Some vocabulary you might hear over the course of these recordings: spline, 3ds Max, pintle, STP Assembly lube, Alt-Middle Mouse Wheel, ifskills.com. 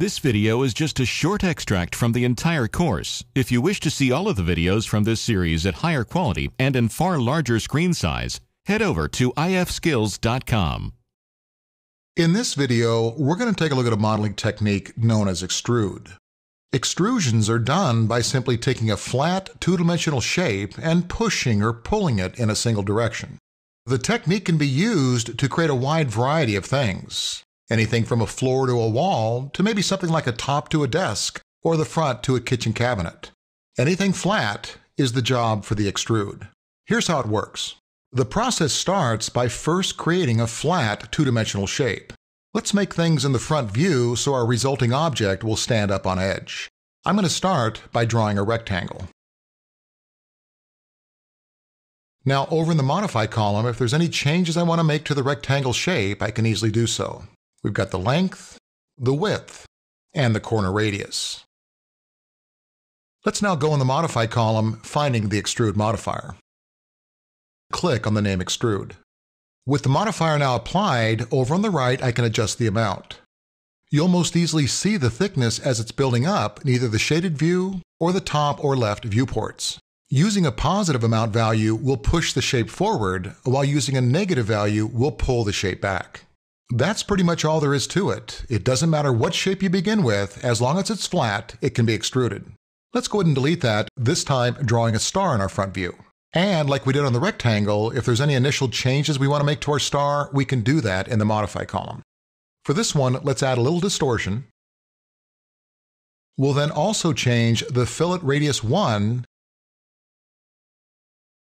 This video is just a short extract from the entire course. If you wish to see all of the videos from this series at higher quality and in far larger screen size, head over to ifskills.com. In this video, we're going to take a look at a modeling technique known as extrude. Extrusions are done by simply taking a flat, two-dimensional shape and pushing or pulling it in a single direction. The technique can be used to create a wide variety of things. Anything from a floor to a wall, to maybe something like a top to a desk, or the front to a kitchen cabinet. Anything flat is the job for the extrude. Here's how it works. The process starts by first creating a flat two-dimensional shape. Let's make things in the front view so our resulting object will stand up on edge. I'm going to start by drawing a rectangle. Now over in the Modify column, if there's any changes I want to make to the rectangle shape, I can easily do so. We've got the length, the width, and the corner radius. Let's now go in the Modify column, finding the Extrude modifier. Click on the name Extrude. With the modifier now applied, over on the right I can adjust the amount. You'll most easily see the thickness as it's building up in either the shaded view or the top or left viewports. Using a positive amount value will push the shape forward, while using a negative value will pull the shape back. That's pretty much all there is to it. It doesn't matter what shape you begin with, as long as it's flat, it can be extruded. Let's go ahead and delete that, this time drawing a star in our front view. And like we did on the rectangle, if there's any initial changes we want to make to our star, we can do that in the Modify column. For this one, let's add a little distortion. We'll then also change the fillet radius 1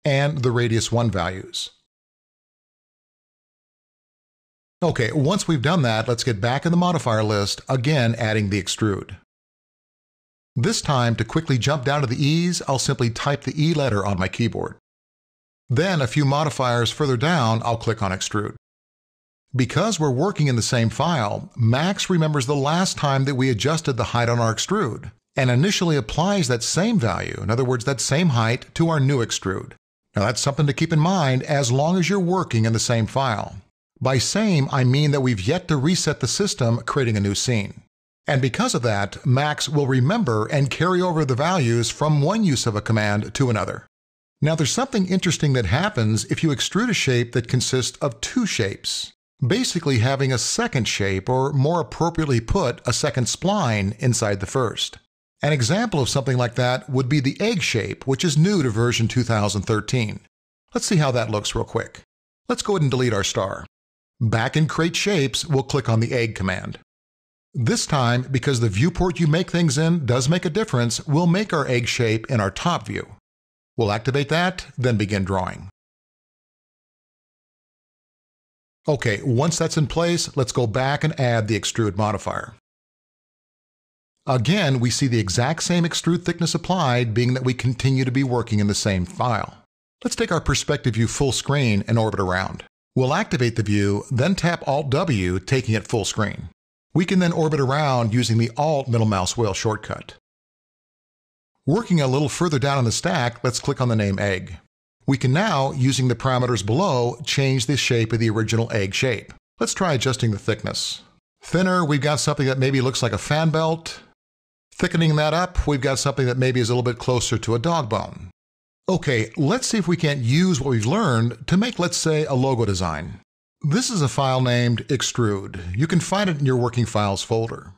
and the radius 1 values. Okay, once we've done that, let's get back in the modifier list, again adding the extrude. This time, to quickly jump down to the E's, I'll simply type the E letter on my keyboard. Then, a few modifiers further down, I'll click on Extrude. Because we're working in the same file, Max remembers the last time that we adjusted the height on our extrude, and initially applies that same value, in other words, that same height, to our new extrude. Now that's something to keep in mind as long as you're working in the same file. By same, I mean that we've yet to reset the system, creating a new scene. And because of that, Max will remember and carry over the values from one use of a command to another. Now there's something interesting that happens if you extrude a shape that consists of two shapes, basically having a second shape, or more appropriately put, a second spline inside the first. An example of something like that would be the egg shape, which is new to version 2013. Let's see how that looks real quick. Let's go ahead and delete our star. Back in Create Shapes, we'll click on the egg command. This time, because the viewport you make things in does make a difference, we'll make our egg shape in our top view. We'll activate that, then begin drawing. Okay, once that's in place, let's go back and add the extrude modifier. Again, we see the exact same extrude thickness applied, being that we continue to be working in the same file. Let's take our perspective view full screen and orbit around. We'll activate the view, then tap Alt-W, taking it full screen. We can then orbit around using the Alt-Middle Mouse Wheel shortcut. Working a little further down in the stack, let's click on the name Egg. We can now, using the parameters below, change the shape of the original egg shape. Let's try adjusting the thickness. Thinner, we've got something that maybe looks like a fan belt. Thickening that up, we've got something that maybe is a little bit closer to a dog bone. Okay, let's see if we can't use what we've learned to make, let's say, a logo design. This is a file named Extrude. You can find it in your Working Files folder.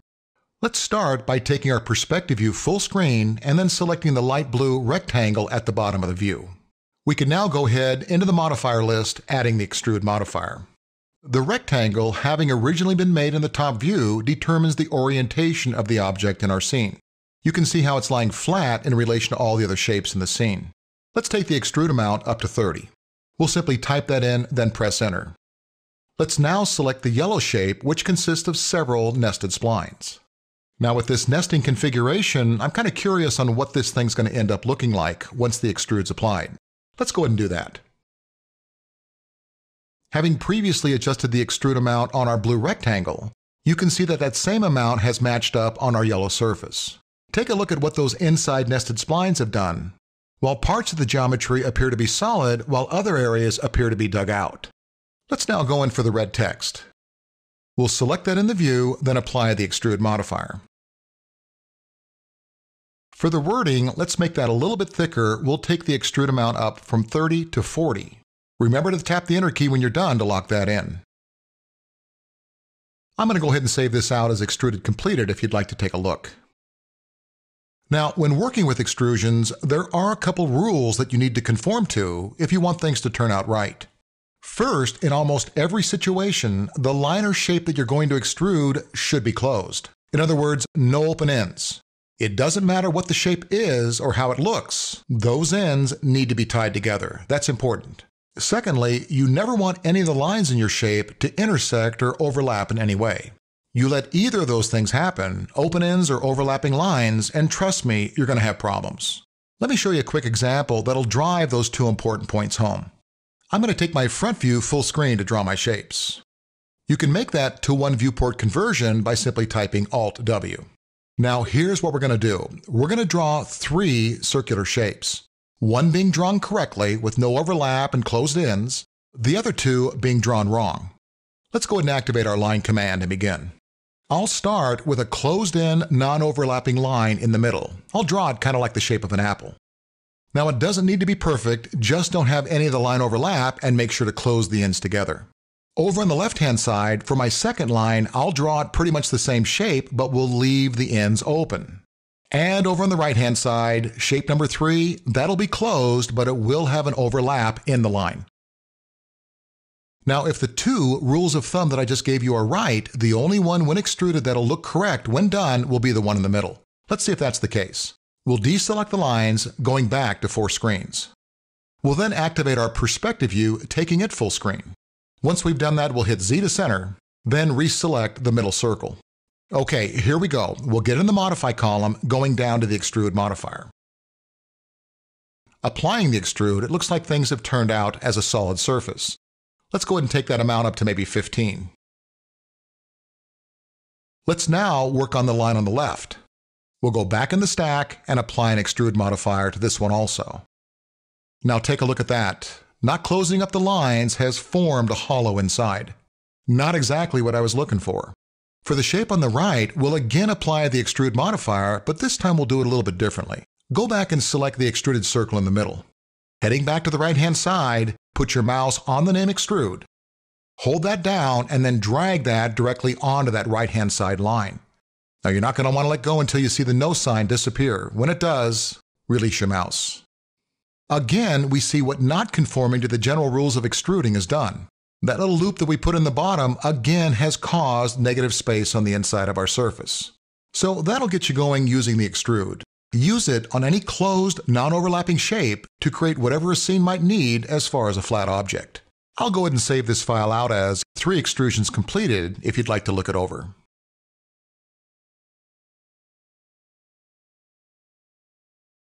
Let's start by taking our perspective view full screen and then selecting the light blue rectangle at the bottom of the view. We can now go ahead into the modifier list, adding the Extrude modifier. The rectangle, having originally been made in the top view, determines the orientation of the object in our scene. You can see how it's lying flat in relation to all the other shapes in the scene. Let's take the extrude amount up to 30. We'll simply type that in, then press Enter. Let's now select the yellow shape, which consists of several nested splines. Now with this nesting configuration, I'm kind of curious on what this thing's going to end up looking like once the extrude's applied. Let's go ahead and do that. Having previously adjusted the extrude amount on our blue rectangle, you can see that that same amount has matched up on our yellow surface. Take a look at what those inside nested splines have done. While parts of the geometry appear to be solid, while other areas appear to be dug out. Let's now go in for the red text. We'll select that in the view, then apply the extrude modifier. For the wording, let's make that a little bit thicker. We'll take the extrude amount up from 30 to 40. Remember to tap the Enter key when you're done to lock that in. I'm going to go ahead and save this out as extruded completed if you'd like to take a look. Now, when working with extrusions, there are a couple rules that you need to conform to if you want things to turn out right. First, in almost every situation, the line or shape that you're going to extrude should be closed. In other words, no open ends. It doesn't matter what the shape is or how it looks. Those ends need to be tied together. That's important. Secondly, you never want any of the lines in your shape to intersect or overlap in any way. You let either of those things happen, open ends or overlapping lines, and trust me, you're going to have problems. Let me show you a quick example that'll drive those two important points home. I'm going to take my front view full screen to draw my shapes. You can make that to one viewport conversion by simply typing Alt-W. Now here's what we're going to do. We're going to draw three circular shapes, one being drawn correctly with no overlap and closed ends, the other two being drawn wrong. Let's go ahead and activate our line command and begin. I'll start with a closed-in, non-overlapping line in the middle. I'll draw it kind of like the shape of an apple. Now it doesn't need to be perfect, just don't have any of the line overlap and make sure to close the ends together. Over on the left-hand side, for my second line, I'll draw it pretty much the same shape, but we'll leave the ends open. And over on the right-hand side, shape number 3, that'll be closed, but it will have an overlap in the line. Now, if the two rules of thumb that I just gave you are right, the only one when extruded that'll look correct when done will be the one in the middle. Let's see if that's the case. We'll deselect the lines, going back to four screens. We'll then activate our perspective view, taking it full screen. Once we've done that, we'll hit Z to center, then reselect the middle circle. Okay, here we go. We'll get in the modify column, going down to the extrude modifier. Applying the extrude, it looks like things have turned out as a solid surface. Let's go ahead and take that amount up to maybe 15. Let's now work on the line on the left. We'll go back in the stack and apply an extrude modifier to this one also. Now take a look at that. Not closing up the lines has formed a hollow inside. Not exactly what I was looking for. For the shape on the right, we'll again apply the extrude modifier, but this time we'll do it a little bit differently. Go back and select the extruded circle in the middle. Heading back to the right-hand side, put your mouse on the name Extrude, hold that down, and then drag that directly onto that right-hand side line. Now you're not going to want to let go until you see the no sign disappear. When it does, release your mouse. Again, we see what not conforming to the general rules of extruding is done. That little loop that we put in the bottom, again, has caused negative space on the inside of our surface. So that'll get you going using the extrude. Use it on any closed, non-overlapping shape to create whatever a scene might need as far as a flat object. I'll go ahead and save this file out as 3 extrusions completed if you'd like to look it over.